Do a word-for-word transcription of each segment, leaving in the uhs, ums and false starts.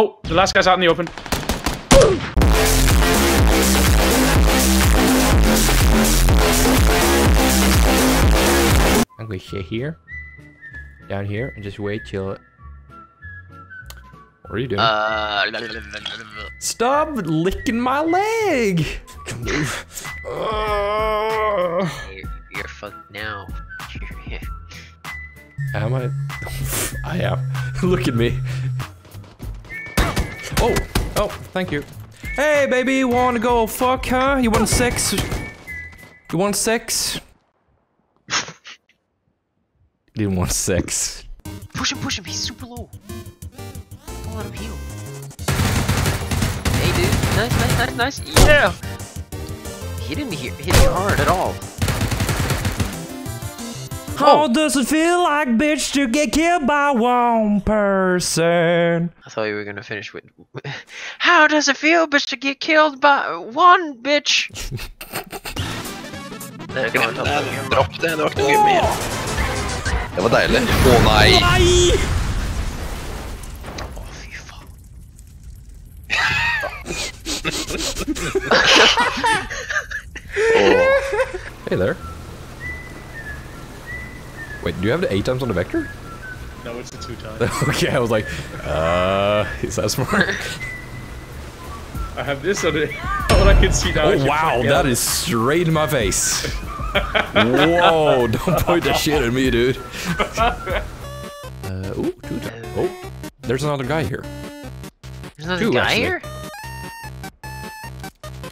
Oh, the last guy's out in the open. I'm gonna sit here, down here, and just wait till. What are you doing? Uh, Stop licking my leg! uh, you're, you're fucked now. Am I? I am. Look at me. Oh, oh, thank you. Hey, baby, you wanna go fuck, huh? You want sex? You want sex? Didn't want sex. Push him, push him. He's super low. I'll let him heal. Hey, dude. Nice, nice, nice, nice. Yeah. He didn't hit me hard at all. Oh. Oh, does it feel like bitch to get killed by one person? I thought you were gonna finish with how does it feel, bitch, to get killed by one bitch? There you go. Drop det, det var inte gummi. Det var dejligt. Åh nej. Nej. Åh fy fan. Hey there. Wait, do you have the eight times on the vector? No, it's the two times. Okay, I was like, uh, is that smart? I have this on it. All I can see now. Oh, wow, that is straight in my face. Whoa, don't point that shit at me, dude. uh, ooh, two times. Oh, there's another guy here. There's another two, guy actually. Here?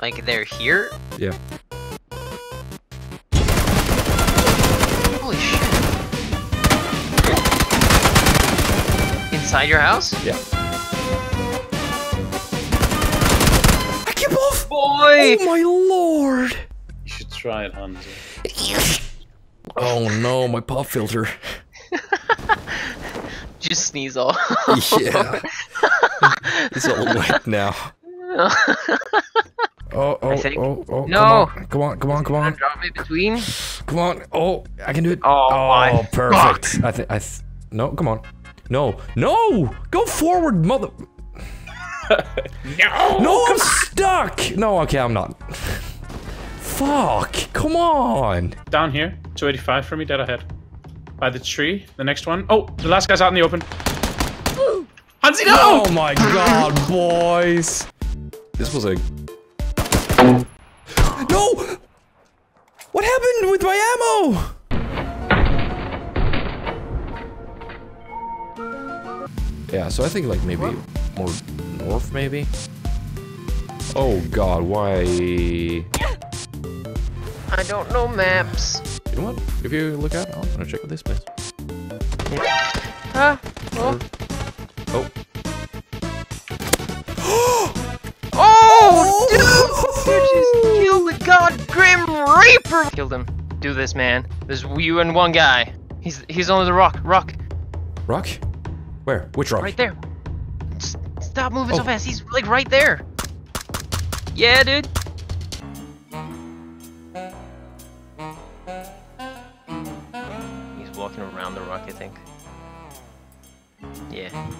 Like, they're here? Yeah. Inside your house? Yeah. I keep off! Boy! Oh my lord! You should try it, Hansy. Oh no, my pop filter. Just sneeze all. Yeah. It's all wet now. Oh, oh, oh, oh. No! Come on, come on, come on. Drop me between. Come on. Oh, I can do it. Oh, oh perfect. Fuck. I think I. Th no, come on. No, no! Go forward, mother. No! No, I'm stuck! No, okay, I'm not. Fuck, come on! Down here, two eighty-five for me, dead ahead. By the tree, the next one. Oh, the last guy's out in the open. Hansy, no! Oh my god, boys! This was a. No! What happened with my ammo? Yeah, so I think like maybe more north, maybe. Oh god, why? I don't know maps. You know what? If you look out, I'm gonna check out this place. Ah, oh. Oh. Oh, oh dude! You just killed the god Grim Reaper. Killed him. Do this, man. There's you and one guy. He's he's on the rock. Rock. Rock. Where? Which rock? Right there. S stop moving oh. so fast. He's like right there. Yeah, dude. He's walking around the rock, I think. Yeah.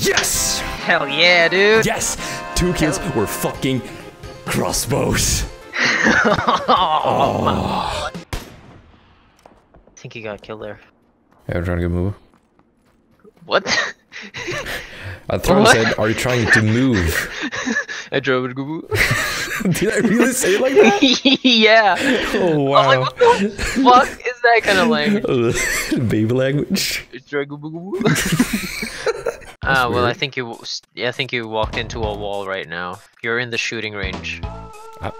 Yes! Hell yeah, dude. Yes! Two kills were fucking crossbows. Oh. I think he got killed there. Yeah, I'm trying to get move. What? I thought I said, are you trying to move? I drove it. Did I really say it like that? Yeah. Oh, wow. I was like, what the fuck is that kind of language? Baby language. Ah, uh, well, I think you, yeah, I think you walked into a wall right now. You're in the shooting range. Uh.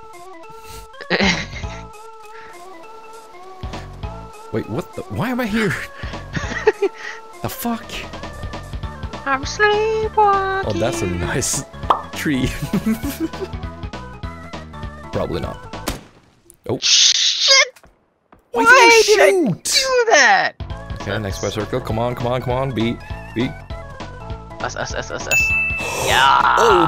Wait, what the? Why am I here? The fuck? I'm sleepwalking. Oh, that's a nice tree. Probably not. Oh. Shit! Why, Why did I do that? Okay, next square circle. Come on, come on, come on. Beat, beat. Us, us, us, us, us. Yeah! Oh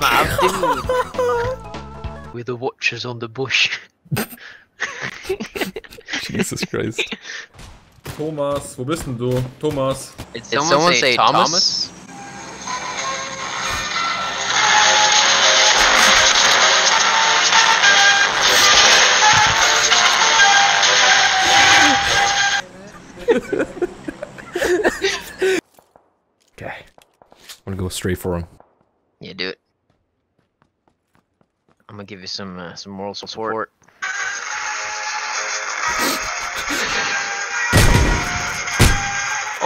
my god! with the watchers on the bush. Jesus Christ. Thomas, wo bist denn du? Thomas. Did someone, someone say, say Thomas? Thomas? Okay. I'm gonna go straight for him. Yeah, do it. I'm gonna give you some uh, some moral support.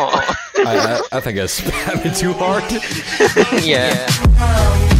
Oh. I, I, I think I spammed it too hard. Yeah. Yeah.